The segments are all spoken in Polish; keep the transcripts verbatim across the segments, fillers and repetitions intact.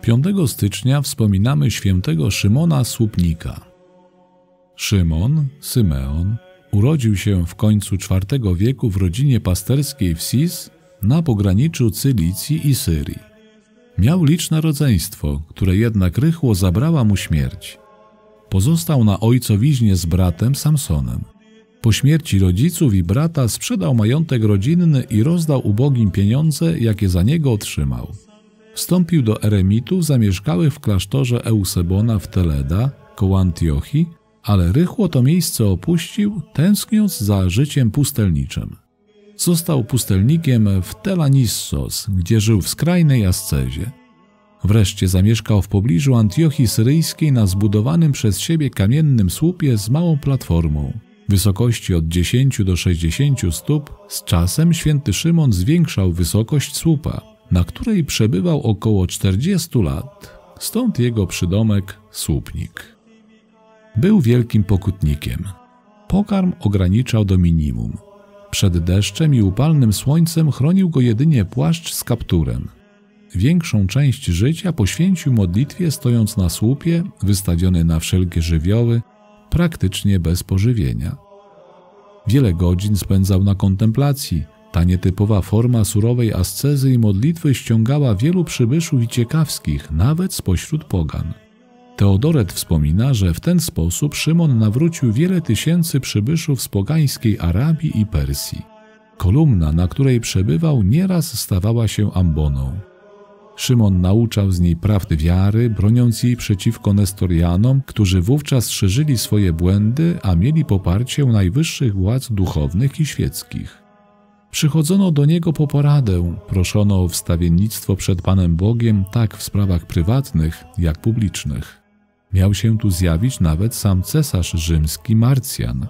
piątego stycznia wspominamy świętego Szymona Słupnika. Szymon, Symeon, urodził się w końcu czwartego wieku w rodzinie pasterskiej w Sis na pograniczu Cylicji i Syrii. Miał liczne rodzeństwo, które jednak rychło zabrała mu śmierć. Pozostał na ojcowiźnie z bratem Samsonem. Po śmierci rodziców i brata sprzedał majątek rodzinny i rozdał ubogim pieniądze, jakie za niego otrzymał. Wstąpił do eremitów zamieszkałych w klasztorze Eusebona w Teleda koło Antiochii, ale rychło to miejsce opuścił, tęskniąc za życiem pustelniczym. Został pustelnikiem w Telanissos, gdzie żył w skrajnej ascezie. Wreszcie zamieszkał w pobliżu Antiochii Syryjskiej na zbudowanym przez siebie kamiennym słupie z małą platformą, wysokości od dziesięciu do sześćdziesięciu stóp. Z czasem święty Szymon zwiększał wysokość słupa, na której przebywał około czterdziestu lat, stąd jego przydomek Słupnik. Był wielkim pokutnikiem. Pokarm ograniczał do minimum. Przed deszczem i upalnym słońcem chronił go jedynie płaszcz z kapturem. Większą część życia poświęcił modlitwie, stojąc na słupie, wystawiony na wszelkie żywioły, praktycznie bez pożywienia. Wiele godzin spędzał na kontemplacji. Ta nietypowa forma surowej ascezy i modlitwy ściągała wielu przybyszów i ciekawskich, nawet spośród pogan. Teodoret wspomina, że w ten sposób Szymon nawrócił wiele tysięcy przybyszów z pogańskiej Arabii i Persji. Kolumna, na której przebywał, nieraz stawała się amboną. Szymon nauczał z niej prawdy wiary, broniąc jej przeciwko Nestorianom, którzy wówczas szerzyli swoje błędy, a mieli poparcie u najwyższych władz duchownych i świeckich. Przychodzono do niego po poradę, proszono o wstawiennictwo przed Panem Bogiem tak w sprawach prywatnych, jak publicznych. Miał się tu zjawić nawet sam cesarz rzymski Marcjan.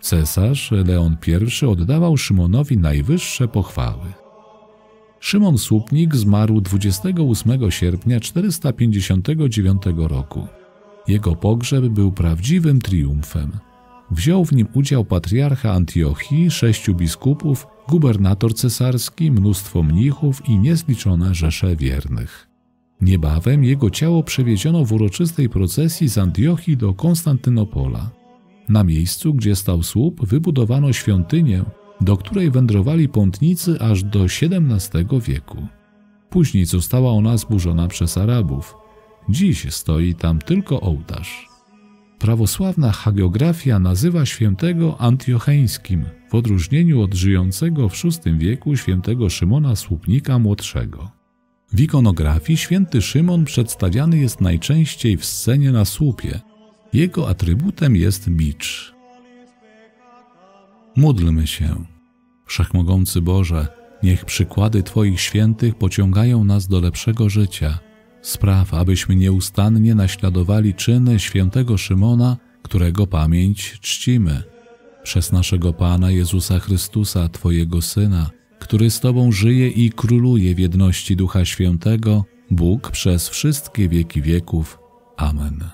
Cesarz Leon Pierwszy oddawał Szymonowi najwyższe pochwały. Szymon Słupnik zmarł dwudziestego ósmego sierpnia czterysta pięćdziesiątego dziewiątego roku. Jego pogrzeb był prawdziwym triumfem. Wziął w nim udział patriarcha Antiochii, sześciu biskupów, gubernator cesarski, mnóstwo mnichów i niezliczone rzesze wiernych. Niebawem jego ciało przewieziono w uroczystej procesji z Antiochii do Konstantynopola. Na miejscu, gdzie stał słup, wybudowano świątynię, do której wędrowali pątnicy aż do siedemnastego wieku. Później została ona zburzona przez Arabów. Dziś stoi tam tylko ołtarz. Prawosławna hagiografia nazywa świętego antiocheńskim, w odróżnieniu od żyjącego w szóstym wieku świętego Szymona Słupnika Młodszego. W ikonografii święty Szymon przedstawiany jest najczęściej w scenie na słupie. Jego atrybutem jest bicz. Módlmy się. Wszechmogący Boże, niech przykłady Twoich świętych pociągają nas do lepszego życia. Spraw, abyśmy nieustannie naśladowali czyny świętego Szymona, którego pamięć czcimy. Przez naszego Pana Jezusa Chrystusa, Twojego Syna, który z Tobą żyje i króluje w jedności Ducha Świętego, Bóg przez wszystkie wieki wieków. Amen.